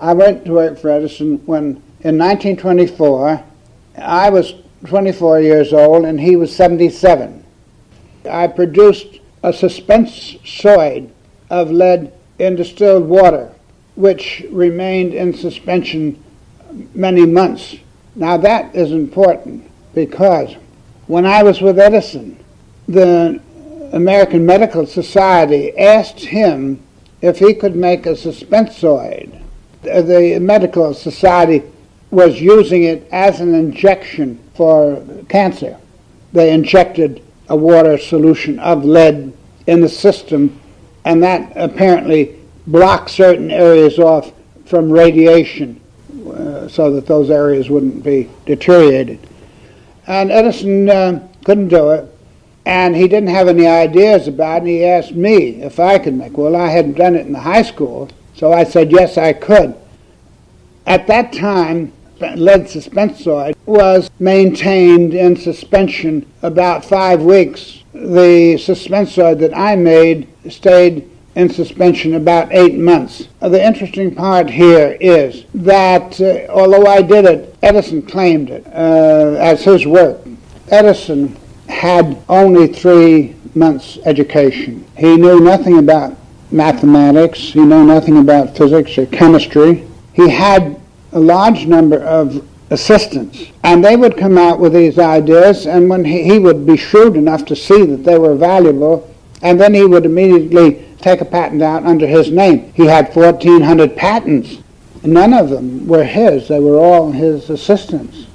I went to work for Edison when, in 1924, I was 24 years old and he was 77. I produced a suspensoid of lead in distilled water, which remained in suspension many months. Now that is important because when I was with Edison, the American Medical Society asked him if he could make a suspensoid. The Medical Society was using it as an injection for cancer. They injected a water solution of lead in the system, and that apparently blocked certain areas off from radiation so that those areas wouldn't be deteriorated. And Edison couldn't do it, and he didn't have any ideas about it, and he asked me if I could make it. Well, I hadn't done it in the high school, so I said yes, I could. At that time, lead suspensoid was maintained in suspension about 5 weeks. The suspensoid that I made stayed in suspension about 8 months. The interesting part here is that although I did it, Edison claimed it as his work. Edison had only 3 months' education. He knew nothing about mathematics. He knew nothing about physics or chemistry. He had a large number of assistants, and they would come out with these ideas, and when he would be shrewd enough to see that they were valuable, and then he would immediately take a patent out under his name. He had 1,400 patents. None of them were his. They were all his assistants.